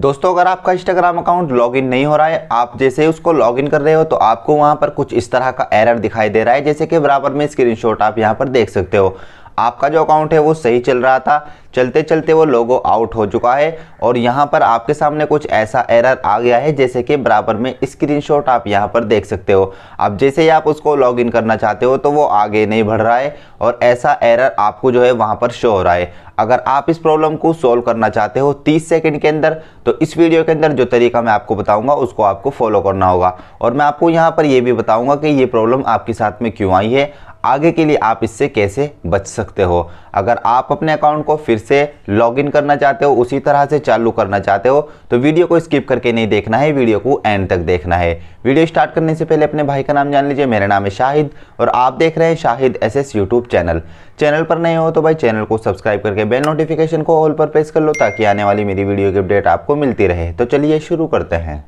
दोस्तों अगर आपका इंस्टाग्राम अकाउंट लॉगिन नहीं हो रहा है, आप जैसे उसको लॉगिन कर रहे हो तो आपको वहां पर कुछ इस तरह का एरर दिखाई दे रहा है, जैसे कि बराबर में स्क्रीनशॉट आप यहां पर देख सकते हो। आपका जो अकाउंट है वो सही चल रहा था, चलते चलते वो लोगो आउट हो चुका है और यहाँ पर आपके सामने कुछ ऐसा एरर आ गया है, जैसे कि बराबर में स्क्रीनशॉट आप यहाँ पर देख सकते हो। अब जैसे ही आप उसको लॉगिन करना चाहते हो तो वो आगे नहीं बढ़ रहा है और ऐसा एरर आपको जो है वहाँ पर शो हो रहा है। अगर आप इस प्रॉब्लम को सोल्व करना चाहते हो 30 सेकंड के अंदर, तो इस वीडियो के अंदर जो तरीका मैं आपको बताऊँगा उसको आपको फॉलो करना होगा और मैं आपको यहाँ पर ये भी बताऊँगा कि ये प्रॉब्लम आपके साथ में क्यों आई है, आगे के लिए आप इससे कैसे बच सकते हो। अगर आप अपने अकाउंट को फिर से लॉगिन करना चाहते हो, उसी तरह से चालू करना चाहते हो, तो वीडियो को स्किप करके नहीं देखना है, वीडियो को एंड तक देखना है। वीडियो स्टार्ट करने से पहले अपने भाई का नाम जान लीजिए। मेरा नाम है शाहिद और आप देख रहे हैं Shahid SS YouTube channel. Channel पर नए हो तो भाई चैनल को सब्सक्राइब करके बेल नोटिफिकेशन को ऑल पर प्रेस कर लो ताकि आने वाली मेरी वीडियो की अपडेट आपको मिलती रहे। तो चलिए शुरू करते हैं।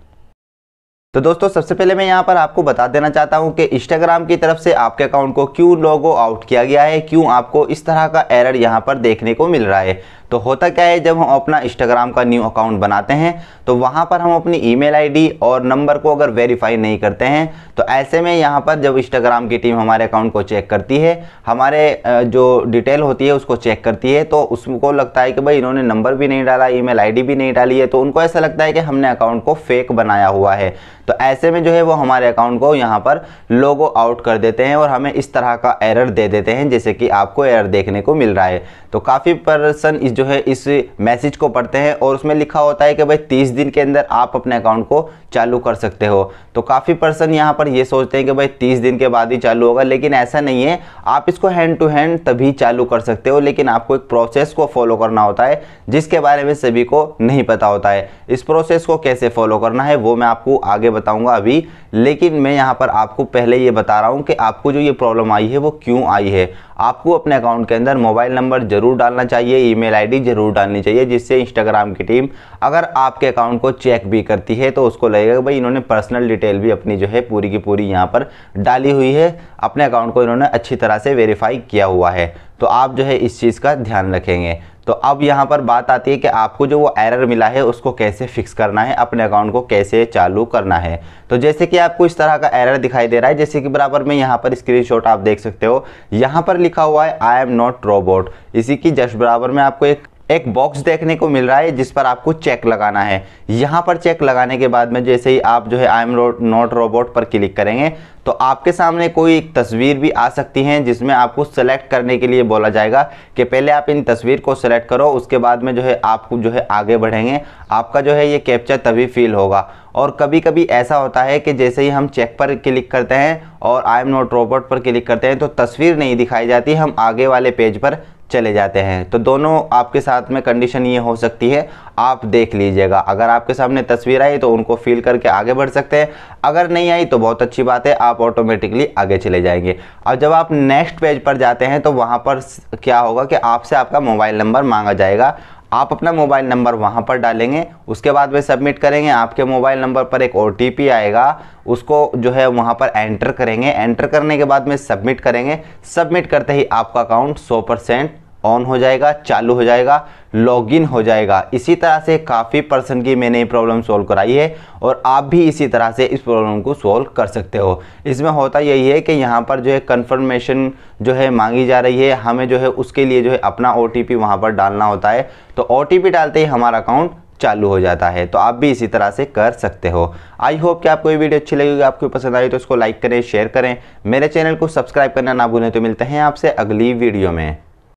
तो दोस्तों सबसे पहले मैं यहाँ पर आपको बता देना चाहता हूँ कि इंस्टाग्राम की तरफ से आपके अकाउंट को क्यों लॉगो आउट किया गया है, क्यों आपको इस तरह का एरर यहाँ पर देखने को मिल रहा है। तो होता क्या है, जब हम अपना इंस्टाग्राम का न्यू अकाउंट बनाते हैं तो वहाँ पर हम अपनी ईमेल आईडी और नंबर को अगर वेरीफाई नहीं करते हैं तो ऐसे में यहाँ पर जब इंस्टाग्राम की टीम हमारे अकाउंट को चेक करती है, हमारे जो डिटेल होती है उसको चेक करती है, तो उसको लगता है कि भाई इन्होंने नंबर भी नहीं डाला, ईमेल आईडी भी नहीं डाली है, तो उनको ऐसा लगता है कि हमने अकाउंट को फेक बनाया हुआ है। तो ऐसे में जो है वो हमारे अकाउंट को यहाँ पर लॉग आउट कर देते हैं और हमें इस तरह का एरर दे देते हैं, जैसे कि आपको एरर देखने को मिल रहा है। तो काफ़ी पर्सन इस जो है इस मैसेज को पढ़ते हैं और उसमें लिखा होता है कि भाई 30 दिन के अंदर आप अपने अकाउंट को चालू कर सकते हो। तो काफ़ी पर्सन यहाँ पर ये सोचते हैं कि भाई 30 दिन के बाद ही चालू होगा, लेकिन ऐसा नहीं है। आप इसको हैंड टू हैंड तभी चालू कर सकते हो, लेकिन आपको एक प्रोसेस को फॉलो करना होता है जिसके बारे में सभी को नहीं पता होता है। इस प्रोसेस को कैसे फॉलो करना है वो मैं आपको आगे बताऊँगा अभी, लेकिन मैं यहाँ पर आपको पहले ये बता रहा हूँ कि आपको जो ये प्रॉब्लम आई है वो क्यों आई है। आपको अपने अकाउंट के अंदर मोबाइल नंबर जरूर डालना चाहिए, ईमेल आईडी जरूर डालनी चाहिए, जिससे इंस्टाग्राम की टीम अगर आपके अकाउंट को चेक भी करती है तो उसको लगेगा कि भाई इन्होंने पर्सनल डिटेल भी अपनी जो है पूरी की पूरी यहाँ पर डाली हुई है, अपने अकाउंट को इन्होंने अच्छी तरह से वेरीफाई किया हुआ है। तो आप जो है इस चीज़ का ध्यान रखेंगे। तो अब यहाँ पर बात आती है कि आपको जो वो एरर मिला है उसको कैसे फिक्स करना है, अपने अकाउंट को कैसे चालू करना है। तो जैसे कि आपको इस तरह का एरर दिखाई दे रहा है, जैसे कि बराबर में यहाँ पर स्क्रीनशॉट आप देख सकते हो, यहाँ पर लिखा हुआ है आई एम नॉट रोबोट। इसी की जस्ट बराबर में आपको एक बॉक्स देखने को मिल रहा है जिस पर आपको चेक लगाना है। यहाँ पर चेक लगाने के बाद में जैसे ही आप जो है आई एम नॉट रोबोट पर क्लिक करेंगे तो आपके सामने कोई एक तस्वीर भी आ सकती है, जिसमें आपको सेलेक्ट करने के लिए बोला जाएगा कि पहले आप इन तस्वीर को सेलेक्ट करो, उसके बाद में जो है आपको जो है आगे बढ़ेंगे। आपका जो है ये कैप्चा तभी फील होगा। और कभी कभी ऐसा होता है कि जैसे ही हम चेक पर क्लिक करते हैं और आई एम नॉट रोबोट पर क्लिक करते हैं तो तस्वीर नहीं दिखाई जाती, हम आगे वाले पेज पर चले जाते हैं। तो दोनों आपके साथ में कंडीशन ये हो सकती है, आप देख लीजिएगा। अगर आपके सामने तस्वीर आई तो उनको फील करके आगे बढ़ सकते हैं, अगर नहीं आई तो बहुत अच्छी बात है, आप ऑटोमेटिकली आगे चले जाएंगे। और जब आप नेक्स्ट पेज पर जाते हैं तो वहाँ पर क्या होगा कि आपसे आपका मोबाइल नंबर मांगा जाएगा। आप अपना मोबाइल नंबर वहाँ पर डालेंगे, उसके बाद में सबमिट करेंगे। आपके मोबाइल नंबर पर एक OTP आएगा, उसको जो है वहाँ पर एंटर करेंगे। एंटर करने के बाद में सबमिट करेंगे। सबमिट करते ही आपका अकाउंट 100% ऑन हो जाएगा, चालू हो जाएगा, लॉगिन हो जाएगा। इसी तरह से काफ़ी पर्सन की मैंने ये प्रॉब्लम सोल्व कराई है और आप भी इसी तरह से इस प्रॉब्लम को सोल्व कर सकते हो। इसमें होता यही है कि यहाँ पर जो है कंफर्मेशन जो है मांगी जा रही है, हमें जो है उसके लिए जो है अपना OTP वहाँ पर डालना होता है। तो OTP डालते ही हमारा अकाउंट चालू हो जाता है। तो आप भी इसी तरह से कर सकते हो। आई होप कि आपको ये वीडियो अच्छी लगेगी, आपको पसंद आई तो इसको लाइक करें, शेयर करें, मेरे चैनल को सब्सक्राइब करना ना भूलें। तो मिलते हैं आपसे अगली वीडियो में।